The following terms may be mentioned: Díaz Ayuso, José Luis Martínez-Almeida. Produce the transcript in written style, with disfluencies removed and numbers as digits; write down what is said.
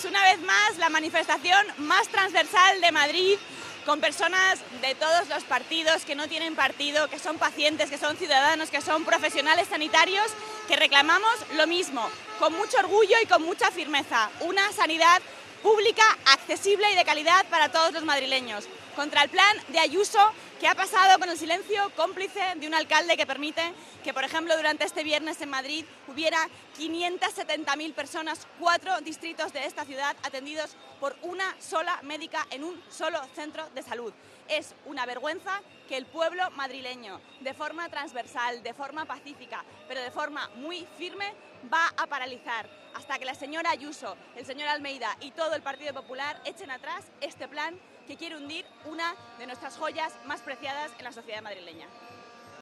pues una vez más la manifestación más transversal de Madrid, con personas de todos los partidos, que no tienen partido, que son pacientes, que son ciudadanos, que son profesionales sanitarios, que reclamamos lo mismo, con mucho orgullo y con mucha firmeza, una sanidad pública, accesible y de calidad para todos los madrileños, contra el plan de Ayuso, que ha pasado con el silencio cómplice de un alcalde que permite que, por ejemplo, durante este viernes en Madrid hubiera 570.000 personas, 4 distritos de esta ciudad, atendidos por una sola médica en un solo centro de salud. Es una vergüenza que el pueblo madrileño, de forma transversal, de forma pacífica, pero de forma muy firme, va a paralizar hasta que la señora Ayuso, el señor Almeida y todo el Partido Popular echen atrás este plan que quiere hundir una de nuestras joyas más preciadas en la sociedad madrileña.